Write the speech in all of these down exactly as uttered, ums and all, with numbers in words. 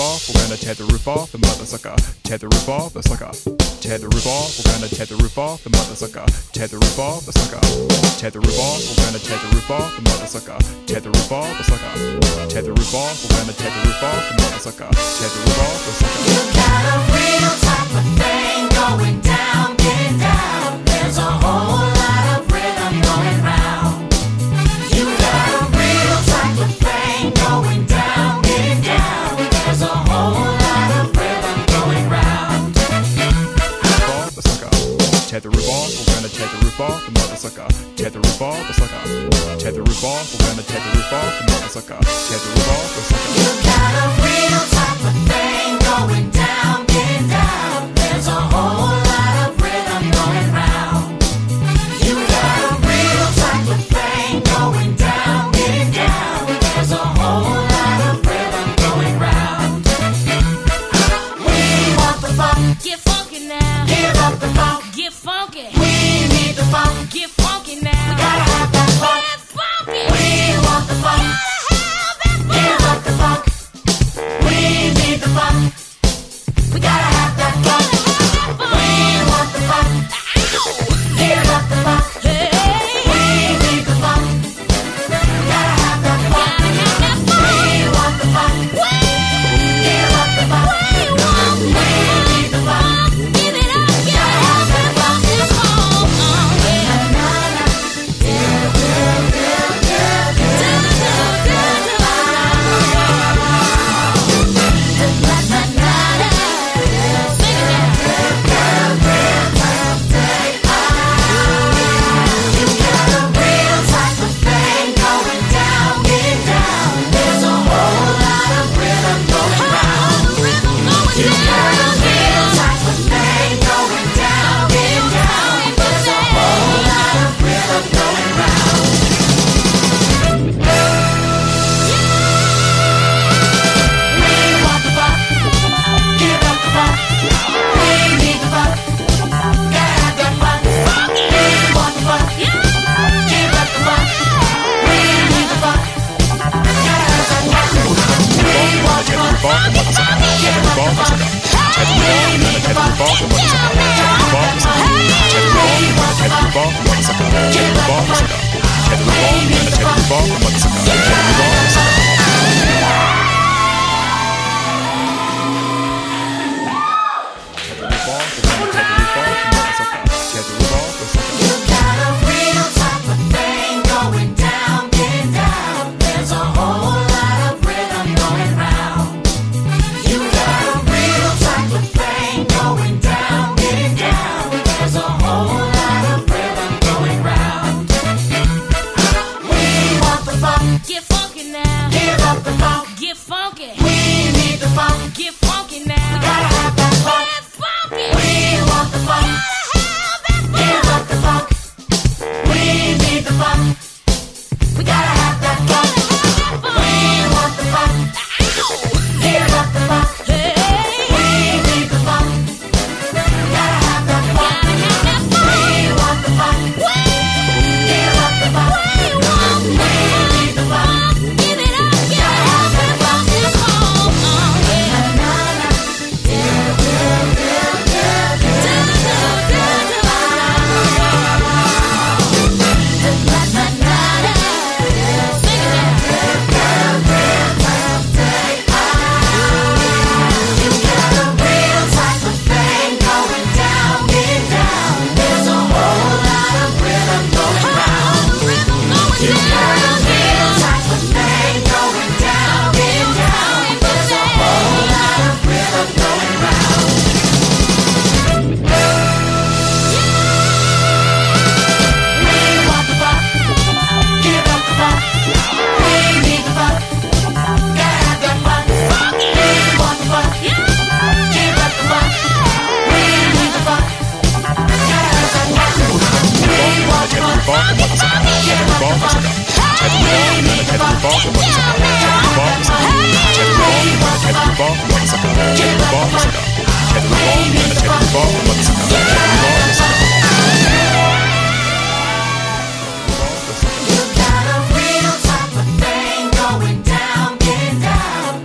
off, we're gonna tear the roof off the mother sucker, tear the roof off the sucker, tear the roof off, we're gonna tear the roof off the mother sucker, tear the roof off the sucker, tear the roof off, we're gonna tear the roof off the mother sucker, tear the roof off the sucker, tear the roof off, we're gonna tear the roof off the mother sucker, tear the roof off the sucker. You got a real type of thing going down, get it down, there's a whole lot of rhythm going round. You got a real type of thing going down. Tear the roof off, we're gonna tear the roof off the mother sucker, tear the roof off the sucker, tear the roof off, we're gonna tear the roof off the mother sucker, tear the roof off the sucker. You got a real type of thing going down, getting down, there's a whole lot of rhythm going round. You got a real type of thing going down, getting down, there's a whole lot of rhythm going round. We want the funk, get funky now, give up the funk. Get funky. We need the funk. Get funky now. We gotta have that funk. Get funky. We want the funk. Gotta have that funk. Give up the funk. We need the funk. We gotta have that funk. We want the funk. Give up the funk. We need the funk. We gotta have that funk. We want the funk. Give up the funk. We need the funk.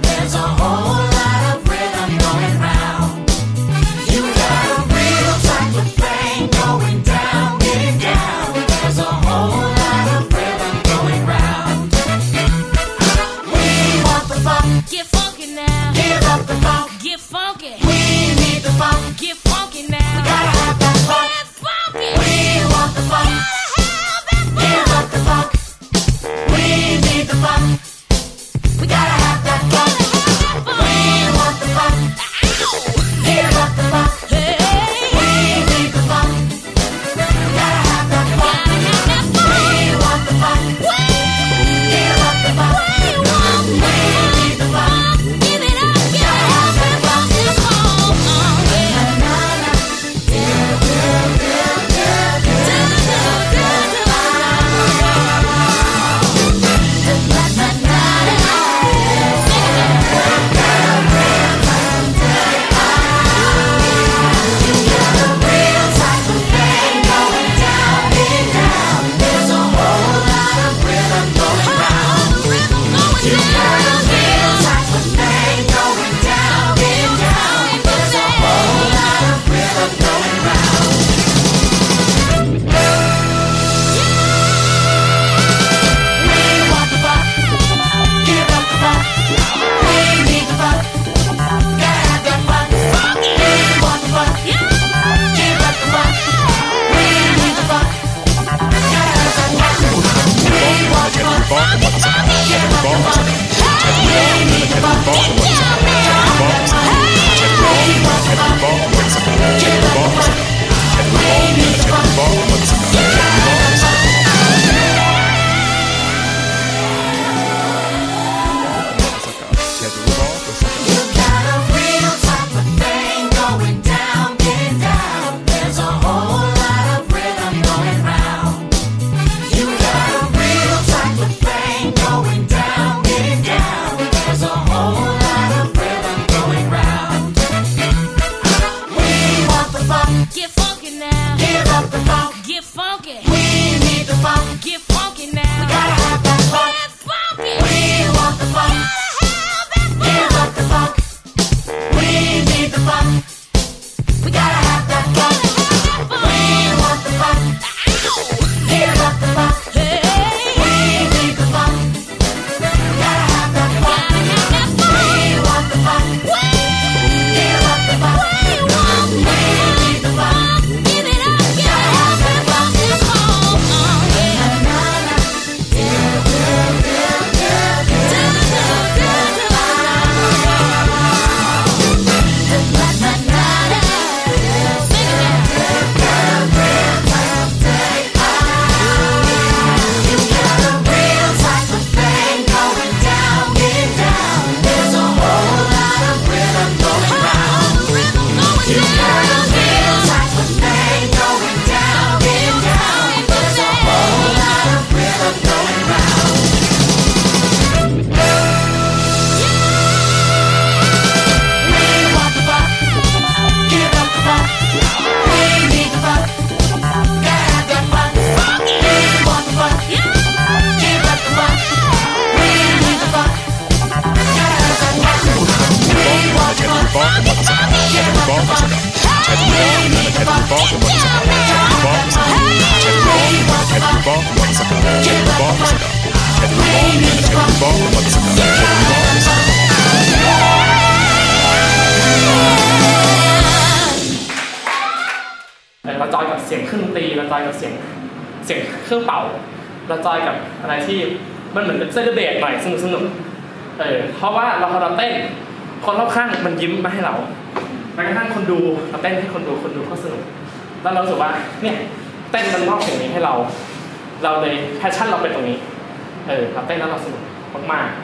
There's a whole lot of เราจอยกับเสียงเครื่องดนตรีเราจอยกับเสียงเสียงเครื่องเป่าเราจอยกับอะไรที่มันเหมือนเป็นเซเลเบรตหน่อยสนุกสนุกเออเพราะว่าเราพอเราเต้นคนรอบข้างมันยิ้มมาให้เราแม้กระทั่งคนดูเราเต้นให้คนดูคนดูก็สนุกแล้วเราสึกว่าเนี่ยเต้นมันมอบสิ่งนี้ให้เราเราเลยแพชชั่นเราเป็นตรงนี้เออเราเต้นแล้วเราสนุกมากๆ